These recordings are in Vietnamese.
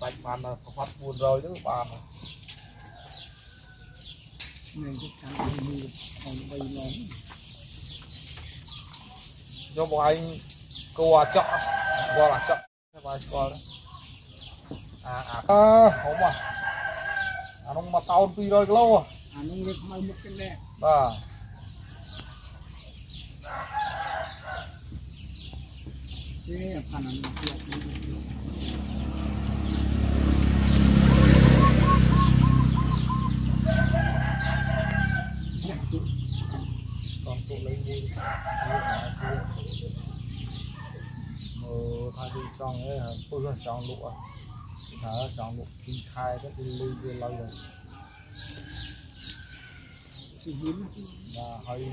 bạch bàn là phát buồn rồi đó bà này cái cho bọn anh cô à chọn qua là chọn bài coi không mà anh mà tao tùy rồi lâu à nông nghiệp mai một cái này à cái phần này còn tụi lấy đi thay đi trong ấy tôi là trong lụa đó trong lụa kim khai rất đi lưu về lâu rồi và hơi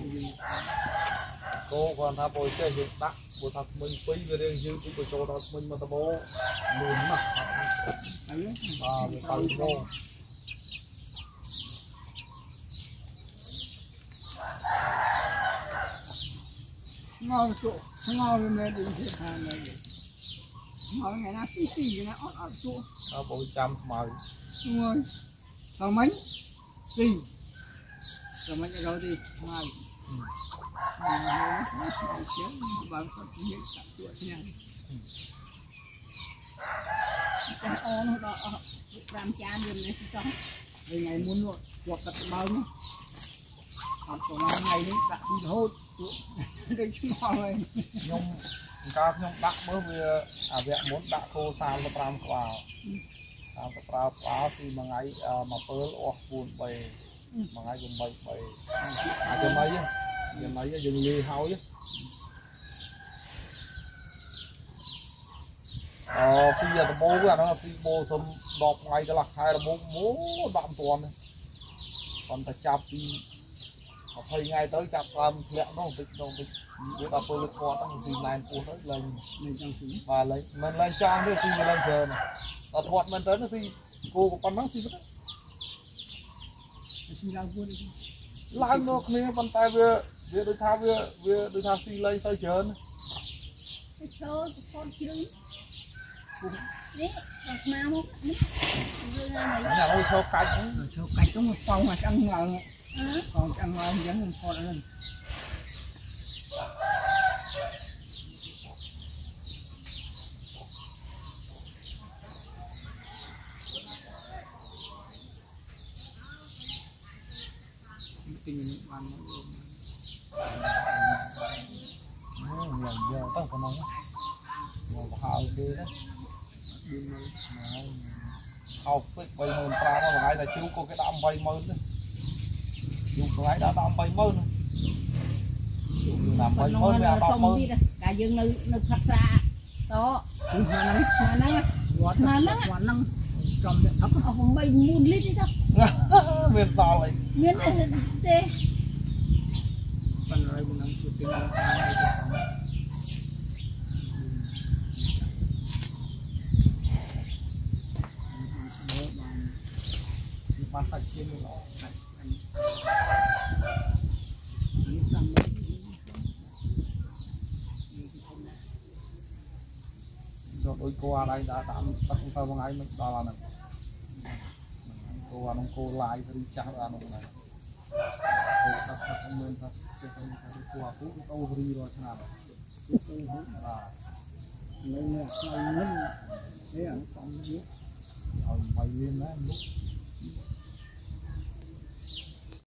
cô còn tháp bồi chơi hiện tại của tháp mình quý về đây như của chỗ đó mình mà ta bố luôn mà à mình tao ngon chỗ ngon lên đi thiệt hà này ngon ngày nào xí xì nó ót ót chỗ tao bồi chăm mày đúng rồi sao mấy xì rồi mấy cái đó đi mày bạn có chuyện sạch chuột nha cha ôn đó làm cha liền này xong về ngày muốn luôn chuột cật bao nhá học của nó ngày đấy đặt đi hốt đây chứ mò này nhung các nhung đặt mới về à vẹn muốn đặt khô sao tập làm quả làm tập làm quả thì mà ngày mà phơi off buồn bề mà ngày buồn bề bề à cho mấy giờ mấy giờ dừng đi hao chứ phi giờ bố với nó phi bố thầm đọp ngày cái lạc hai là bố bố đạm toàn này còn ta chạp đi thời ngày tới chạp làm lẹo nó không thích với ta phơi qua tăng gì này phù tới lần và lấy mình lên trang thì phi lên giờ này ta thuận mình tới nó phi cô có con nắng phi mất lái ngược này bàn tay về về đối tháp thì lấy sai chớn thôi con chứ đấy con mau mốt nhà tôi số cạch cũng một phong mà ăn ngờ còn ăn ngờ vẫn còn con lên kinh ăn nó giờ tao còn nóng đi đó học biết bay mơn ta nó lại là chú có cái đạm bay mơn đấy dùng cái đã đạm bay mơn đạm bay mơn là đạm mơn cả dương nơi thật ra đó chúng nó cầm được ống không bay muôn lít đấy đâu miền to này miền này xe rồi cũng đang chụp tiền bán phải chiên nó rồi đôi qua đây đã tạm bắt tao bằng ấy mình to là mình cô ăn cô lại thì chắc là nó này mình thật cho tôi thấy cô cũng đâu đi rồi sao là mình này mình thế à con biết rồi mày lên đấy